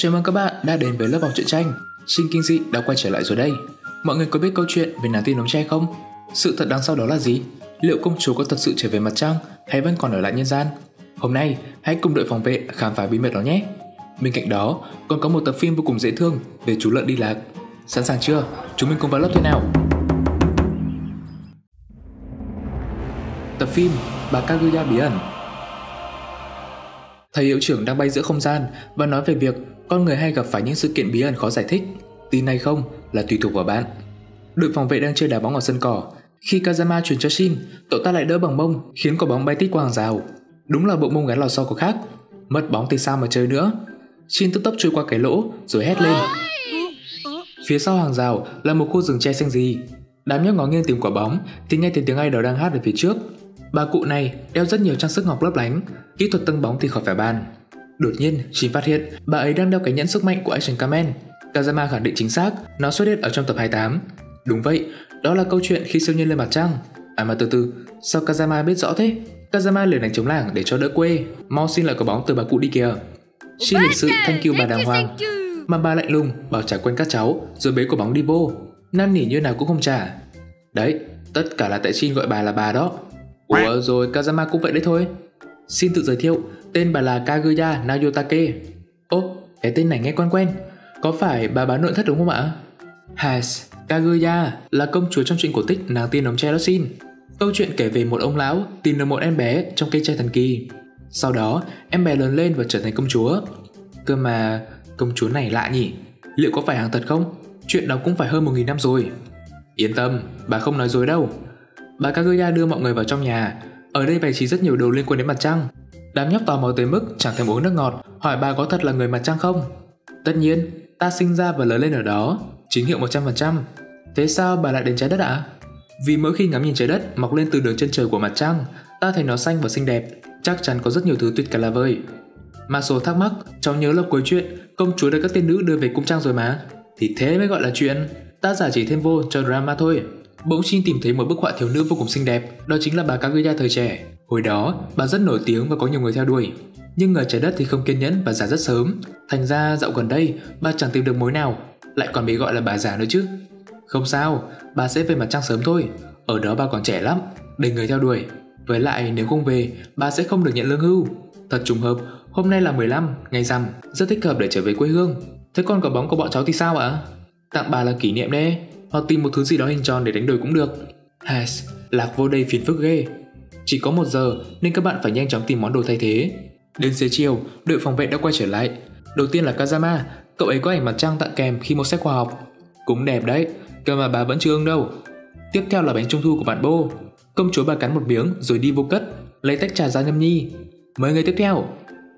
Chào mừng các bạn đã đến với lớp học truyện tranh. Shin Kinh Dị đã quay trở lại rồi đây. Mọi người có biết câu chuyện về nàng tiên đóng chai không? Sự thật đằng sau đó là gì? Liệu công chúa có thật sự trở về mặt trăng hay vẫn còn ở lại nhân gian? Hôm nay hãy cùng đội phòng vệ khám phá bí mật đó nhé. Bên cạnh đó còn có một tập phim vô cùng dễ thương về chú lợn đi lạc. Sẵn sàng chưa? Chúng mình cùng vào lớp thôi nào. Tập phim Bà Kaguya Bí Ẩn. Thầy hiệu trưởng đang bay giữa không gian và nói về việc con người hay gặp phải những sự kiện bí ẩn khó giải thích. Tin hay không là tùy thuộc vào bạn. Đội phòng vệ đang chơi đá bóng ở sân cỏ. Khi Kazama chuyển cho Shin, cậu ta lại đỡ bằng mông khiến quả bóng bay tít qua hàng rào. Đúng là bộ mông gắn lò xo có khác. Mất bóng thì sao mà chơi nữa. Shin tức tốc chui qua cái lỗ rồi hét lên. Phía sau hàng rào là một khu rừng tre xanh gì. Đám nhóc ngó nghiêng tìm quả bóng thì nghe thấy tiếng ai đó đang hát về phía trước. Bà cụ này đeo rất nhiều trang sức ngọc lấp lánh, kỹ thuật tăng bóng thì khỏi phải bàn. Đột nhiên, Shin phát hiện bà ấy đang đeo cái nhẫn sức mạnh của Action Kamen. Kazama khẳng định chính xác, nó xuất hiện ở trong tập 28. Đúng vậy, đó là câu chuyện khi siêu nhân lên mặt trăng. À mà từ, sao Kazama biết rõ thế? Kazama liền đánh trống lảng để cho đỡ quê. Mau xin lại quả bóng từ bà cụ đi kìa. Shin lịch sự thank you bà đàng hoàng, mà bà lạnh lùng bảo trả quên các cháu rồi bế quả bóng đi vô. Năn nỉ như nào cũng không trả. Đấy, tất cả là tại Shin gọi bà là bà đó. Ủa rồi Kazama cũng vậy đấy thôi. Shin tự giới thiệu, tên bà là Kaguya Nayotake. Ô, cái tên này nghe quen quen. Có phải bà bán nội thất đúng không ạ? Has, Kaguya là công chúa trong truyện cổ tích nàng tiên nấm tre đó Shin. Câu chuyện kể về một ông lão tìm được một em bé trong cây tre thần kỳ. Sau đó, em bé lớn lên và trở thành công chúa. Cơ mà, công chúa này lạ nhỉ? Liệu có phải hàng thật không? Chuyện đó cũng phải hơn 1000 năm rồi. Yên tâm, bà không nói dối đâu. Bà Kaguya đưa mọi người vào trong nhà. Ở đây bày trí rất nhiều đồ liên quan đến mặt trăng. Đám nhóc tò mò tới mức chẳng thèm uống nước ngọt, hỏi bà có thật là người mặt trăng không. Tất nhiên, ta sinh ra và lớn lên ở đó, chính hiệu 100%. Thế sao bà lại đến trái đất ạ? Vì mỗi khi ngắm nhìn trái đất mọc lên từ đường chân trời của mặt trăng, ta thấy nó xanh và xinh đẹp, chắc chắn có rất nhiều thứ tuyệt cả là vời. Masao thắc mắc, cháu nhớ là cuối chuyện công chúa được các tiên nữ đưa về cung trăng rồi mà. Thì thế mới gọi là chuyện, ta giả chỉ thêm vô cho drama thôi. Bỗng Shin tìm thấy một bức họa thiếu nữ vô cùng xinh đẹp, đó chính là bà Kaguya thời trẻ. Hồi đó, bà rất nổi tiếng và có nhiều người theo đuổi. Nhưng người trái đất thì không kiên nhẫn và già rất sớm. Thành ra dạo gần đây, bà chẳng tìm được mối nào, lại còn bị gọi là bà già nữa chứ. Không sao, bà sẽ về mặt trăng sớm thôi. Ở đó bà còn trẻ lắm, đầy người theo đuổi. Với lại nếu không về, bà sẽ không được nhận lương hưu. Thật trùng hợp, hôm nay là 15, ngày rằm, rất thích hợp để trở về quê hương. Thế con quả bóng của bọn cháu thì sao ạ? Tặng bà là kỷ niệm đấy. Hoặc tìm một thứ gì đó hình tròn để đánh đổi cũng được. Has, lạc vô đây phiền phức ghê. Chỉ có 1 giờ nên các bạn phải nhanh chóng tìm món đồ thay thế. Đến xế chiều, đội phòng vệ đã quay trở lại. Đầu tiên là Kazama, cậu ấy có ảnh mặt trăng tặng kèm khi mua sách khoa học. Cũng đẹp đấy, cơ mà bà vẫn chưa ưng đâu. Tiếp theo là bánh trung thu của bạn Bô. Công chúa bà cắn một miếng rồi đi vô cất, lấy tách trà ra nhâm nhi. Mời người tiếp theo.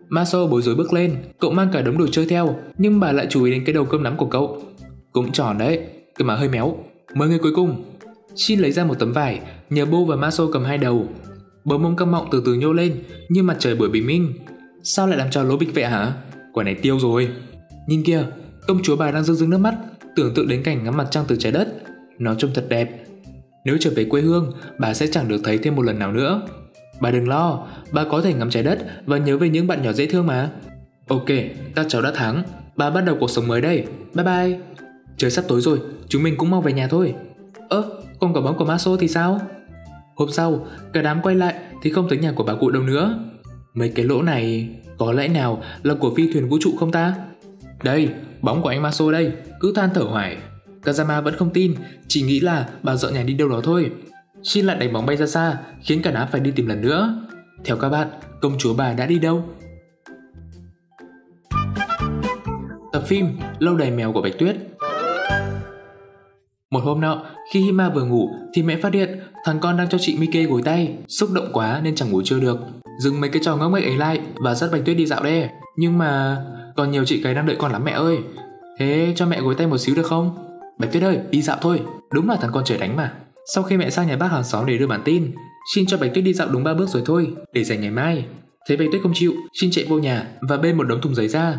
Masao bối rối bước lên, cậu mang cả đống đồ chơi theo, nhưng bà lại chú ý đến cái đầu cơm nắm của cậu. Cũng tròn đấy, cơ mà hơi méo. Mời người cuối cùng. Shin lấy ra một tấm vải, nhờ Bô và Masao cầm hai đầu. Bờ mông căng mọng từ từ nhô lên như mặt trời buổi bình minh. Sao lại làm cho lố bịch vậy hả? Quả này tiêu rồi. Nhìn kia, công chúa bà đang rưng rưng nước mắt, tưởng tượng đến cảnh ngắm mặt trăng từ trái đất. Nó trông thật đẹp. Nếu trở về quê hương, bà sẽ chẳng được thấy thêm một lần nào nữa. Bà đừng lo, bà có thể ngắm trái đất và nhớ về những bạn nhỏ dễ thương mà. Ok, các cháu đã thắng. Bà bắt đầu cuộc sống mới đây. Bye bye. Trời sắp tối rồi, chúng mình cũng mau về nhà thôi. Còn quả bóng của Masao thì sao? Hôm sau, cả đám quay lại thì không thấy nhà của bà cụ đâu nữa. Mấy cái lỗ này, có lẽ nào là của phi thuyền vũ trụ không ta? Đây, bóng của anh Masao đây, cứ than thở hoài. Kazama vẫn không tin, chỉ nghĩ là bà dọn nhà đi đâu đó thôi. Shin lại đánh bóng bay ra xa, khiến cả đám phải đi tìm lần nữa. Theo các bạn, công chúa bà đã đi đâu? Tập phim Lâu đài mèo của Bạch Tuyết. Một hôm nọ, khi Hima vừa ngủ thì mẹ phát hiện thằng con đang cho chị Mike gối tay. Xúc động quá nên chẳng ngủ trưa được, dừng mấy cái trò ngốc nghếch ấy lại và dắt Bạch Tuyết đi dạo đe. Nhưng mà còn nhiều chị gái đang đợi con lắm mẹ ơi. Thế cho mẹ gối tay một xíu được không? Bạch Tuyết ơi, đi dạo thôi. Đúng là thằng con trời đánh mà. Sau khi mẹ sang nhà bác hàng xóm để đưa bản tin, Shin cho Bạch Tuyết đi dạo đúng 3 bước rồi thôi, để dành ngày mai. Thế Bạch Tuyết không chịu, Shin chạy vô nhà và bê một đống thùng giấy ra.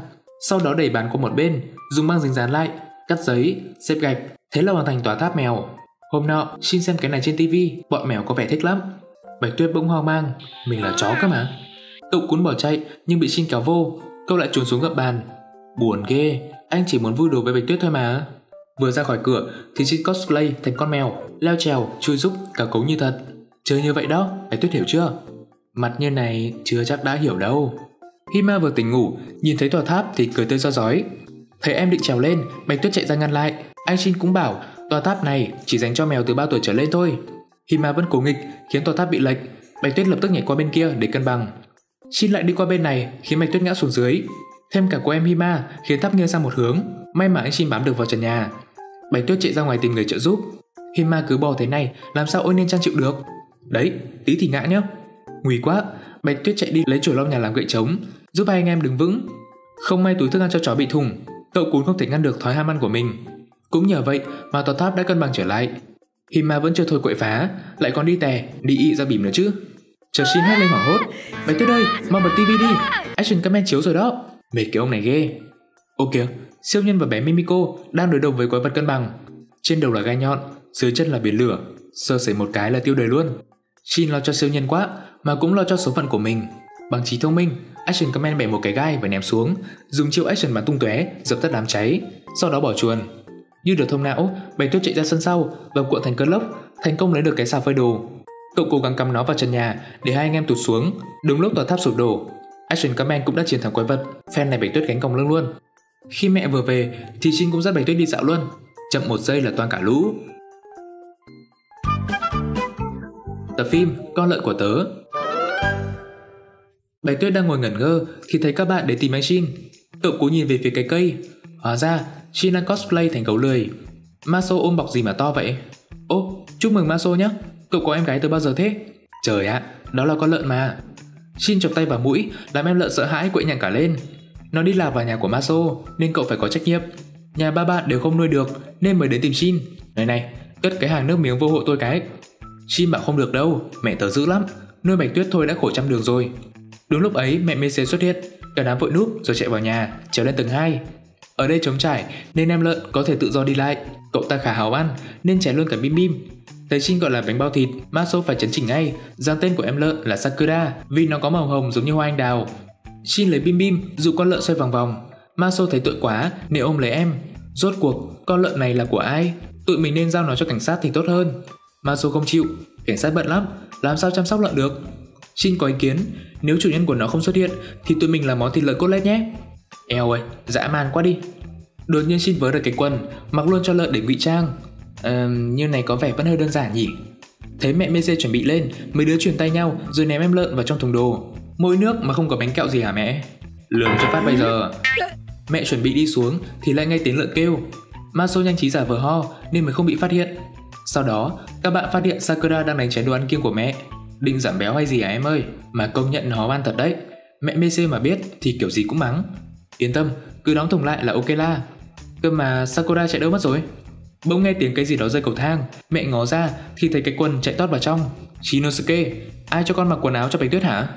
Sau đó đẩy bàn qua một bên, dùng băng dính dán lại, cắt giấy, xếp gạch. Thế là hoàn thành tòa tháp mèo. Hôm nọ, Shin xem cái này trên tivi, bọn mèo có vẻ thích lắm. Bạch Tuyết bỗng hoang mang, mình là chó cơ mà. Cậu cuốn bỏ chạy nhưng bị Shin kéo vô, cậu lại trốn xuống gập bàn. Buồn ghê, anh chỉ muốn vui đùa với Bạch Tuyết thôi mà. Vừa ra khỏi cửa thì Shin cosplay thành con mèo, leo trèo, chui giúp, cả cấu như thật. Chơi như vậy đó, Bạch Tuyết hiểu chưa? Mặt như này chưa chắc đã hiểu đâu. Hima vừa tỉnh ngủ, nhìn thấy tòa tháp thì cười tươi ra rói. Thấy em định trèo lên, Bạch Tuyết chạy ra ngăn lại. Anh Shin cũng bảo tòa tháp này chỉ dành cho mèo từ 3 tuổi trở lên thôi. Hima vẫn cố nghịch khiến tòa tháp bị lệch. Bạch Tuyết lập tức nhảy qua bên kia để cân bằng. Shin lại đi qua bên này khiến Bạch Tuyết ngã xuống dưới. Thêm cả của em Hima khiến tháp nghiêng sang một hướng. May mà anh Shin bám được vào trần nhà. Bạch Tuyết chạy ra ngoài tìm người trợ giúp. Hima cứ bò thế này làm sao ôi nên trang chịu được. Đấy, tí thì ngã nhá. Nguy quá, Bạch Tuyết chạy đi lấy chổi lau nhà làm gậy trống, giúp hai anh em đứng vững. Không may túi thức ăn cho chó bị thủng, cậu cún không thể ngăn được thói ham ăn của mình. Cũng nhờ vậy mà tòa tháp đã cân bằng trở lại. Hima vẫn chưa thôi quậy phá, lại còn đi tè, đi ị ra bìm nữa chứ. Chợt Shin hét lên hoảng hốt. Bạch Tuyết ơi, mau bật tivi đi, Action Kamen chiếu rồi đó. Mệt cái ông này ghê. Ô kìa, siêu nhân và bé Mimiko đang đối đầu với quái vật cân bằng. Trên đầu là gai nhọn, dưới chân là biển lửa, sơ sẩy một cái là tiêu đời luôn. Shin lo cho siêu nhân quá mà cũng lo cho số phận của mình. Bằng trí thông minh, Action Kamen bẻ một cái gai và ném xuống, dùng chiêu action bắn tung tóe dập tắt đám cháy, sau đó bỏ chuồn. Như được thông não, Bạch Tuyết chạy ra sân sau và cuộn thành cơn lốc, thành công lấy được cái xào phơi đồ. Cậu cố gắng cắm nó vào trần nhà để hai anh em tụt xuống. Đúng lúc tòa tháp sụp đổ, Action Kamen cũng đã chiến thắng quái vật. Fan này Bạch Tuyết gánh còng lưng luôn. Khi mẹ vừa về thì Shin cũng dắt Bạch Tuyết đi dạo luôn. Chậm một giây là toang cả lũ. Tập phim Con Lợn Của Tớ. Bạch Tuyết đang ngồi ngẩn ngơ thì thấy các bạn đến tìm anh Shin. Cậu cố nhìn về phía cái cây. Hóa ra Shin đang cosplay thành gấu lười. Masao ôm bọc gì mà to vậy? Ô, chúc mừng Masao nhé. Cậu có em gái từ bao giờ thế? Trời ạ, đó là con lợn mà. Shin chọc tay vào mũi làm em lợn sợ hãi quậy nhặng cả lên. Nó đi lạc vào nhà của Masao nên cậu phải có trách nhiệm. Nhà ba bạn đều không nuôi được nên mới đến tìm Shin. Này này, cất cái hàng nước miếng vô hộ tôi cái. Shin bảo không được đâu, mẹ tớ dữ lắm, nuôi Bạch Tuyết thôi đã khổ trăm đường rồi. Đúng lúc ấy mẹ Mese xuất hiện, cả đám vội núp rồi chạy vào nhà, trèo lên tầng 2. Ở đây trống trải nên em lợn có thể tự do đi lại. Cậu ta khá háo ăn nên chén luôn cả Bim Bim. Thấy Shin gọi là bánh bao thịt, Masao phải chấn chỉnh ngay rằng tên của em lợn là Sakura vì nó có màu hồng giống như hoa anh đào. Shin lấy Bim Bim dụ con lợn xoay vòng vòng. Masao thấy tội quá nên ôm lấy em. Rốt cuộc con lợn này là của ai? Tụi mình nên giao nó cho cảnh sát thì tốt hơn. Masao không chịu, cảnh sát bận lắm, làm sao chăm sóc lợn được. Shin có ý kiến, nếu chủ nhân của nó không xuất hiện thì tụi mình làm món thịt lợn cốt lết nhé. Eo ơi, dã man quá đi. Đột nhiên Shin vớ được cái quần, mặc luôn cho lợn để ngụy trang. Như này có vẻ vẫn hơi đơn giản nhỉ. Thấy mẹ Mese chuẩn bị lên, mấy đứa truyền tay nhau rồi ném em lợn vào trong thùng đồ. Mỗi nước mà không có bánh kẹo gì hả mẹ? Lường cho phát bây giờ. Mẹ chuẩn bị đi xuống thì lại nghe tiếng lợn kêu. Masao nhanh trí giả vờ ho nên mới không bị phát hiện. Sau đó, các bạn phát hiện Sakura đang đánh chén đồ ăn kiêng của mẹ. Định giảm béo hay gì à em ơi? Mà công nhận nó ăn thật đấy. Mẹ Mese mà biết thì kiểu gì cũng mắng. Yên tâm, cứ đóng thùng lại là ok la. Cơ mà Sakura chạy đâu mất rồi? Bỗng nghe tiếng cái gì đó rơi cầu thang. Mẹ ngó ra thì thấy cái quần chạy tót vào trong. Shinosuke, ai cho con mặc quần áo cho Bạch Tuyết hả?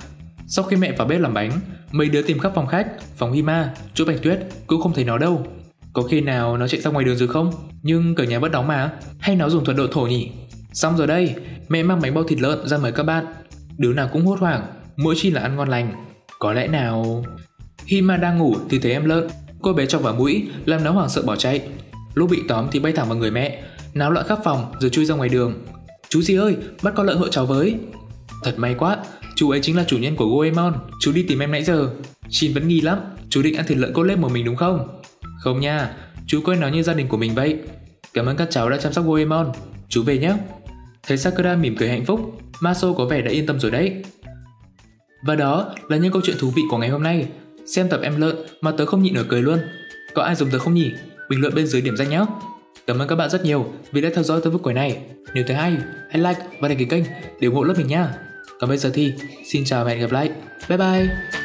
Sau khi mẹ vào bếp làm bánh, mấy đứa tìm khắp phòng khách, phòng Hima, chỗ Bạch Tuyết cũng không thấy nó đâu. Có khi nào nó chạy ra ngoài đường rồi không? Nhưng cửa nhà vẫn đóng mà. Hay nó dùng thuật độ thổ nhỉ? Xong rồi đây, mẹ mang bánh bao thịt lợn ra mời các bạn. Đứa nào cũng hốt hoảng, mỗi chi là ăn ngon lành. Có lẽ nào... Hima đang ngủ thì thấy em lợn. Cô bé chọc vào mũi làm nó hoảng sợ bỏ chạy. Lúc bị tóm thì bay thẳng vào người mẹ, náo loạn khắp phòng rồi chui ra ngoài đường. Chú gì ơi, bắt con lợn hộ cháu với. Thật may quá, chú ấy chính là chủ nhân của Goemon. Chú đi tìm em nãy giờ. Shin vẫn nghi lắm, chú định ăn thịt lợn cốt lết một mình đúng không? Không nha, chú coi nó như gia đình của mình vậy. Cảm ơn các cháu đã chăm sóc Goemon. Chú về nhé. Thấy Sakura mỉm cười hạnh phúc, Masao có vẻ đã yên tâm rồi đấy. Và đó là những câu chuyện thú vị của ngày hôm nay. Xem tập em lợn mà tớ không nhịn nổi cười luôn. Có ai dùng tớ không nhỉ? Bình luận bên dưới điểm danh nhé. Cảm ơn các bạn rất nhiều vì đã theo dõi tới phút cuối này. Nếu thấy hay, hãy like và đăng ký kênh để ủng hộ lớp mình nha. Còn bây giờ thì xin chào và hẹn gặp lại. Bye bye.